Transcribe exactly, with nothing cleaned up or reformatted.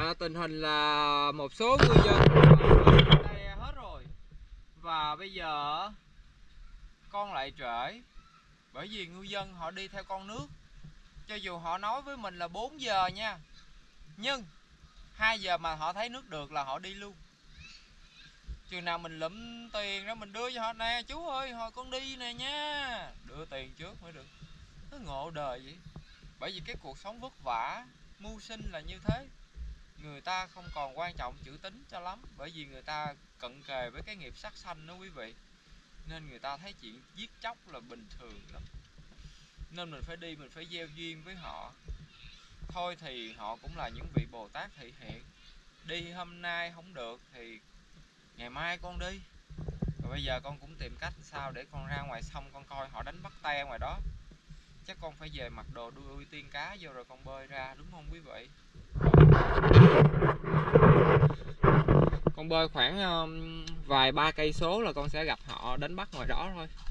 à, tình hình là một số ngư dân đây hết rồi và bây giờ con lại trễ, bởi vì ngư dân họ đi theo con nước. Cho dù họ nói với mình là bốn giờ nha, nhưng hai giờ mà họ thấy nước được là họ đi luôn. Chừng nào mình lụm tiền đó mình đưa cho họ, nè chú ơi hồi con đi nè nha, đưa tiền trước mới được. Nó ngộ đời vậy. Bởi vì cái cuộc sống vất vả, mưu sinh là như thế. Người ta không còn quan trọng chữ tín cho lắm, bởi vì người ta cận kề với cái nghiệp sát sanh đó quý vị. Nên người ta thấy chuyện giết chóc là bình thường lắm. Nên mình phải đi, mình phải gieo duyên với họ. Thôi thì họ cũng là những vị Bồ Tát thị hiện. Đi hôm nay không được thì ngày mai con đi. Rồi bây giờ con cũng tìm cách sao để con ra ngoài sông con coi họ đánh bắt te ngoài đó. Chắc con phải về mặc đồ đuôi ui tiên cá vô rồi con bơi ra, đúng không quý vị? Con bơi khoảng um, vài ba cây số là con sẽ gặp họ đánh bắt ngoài đó thôi.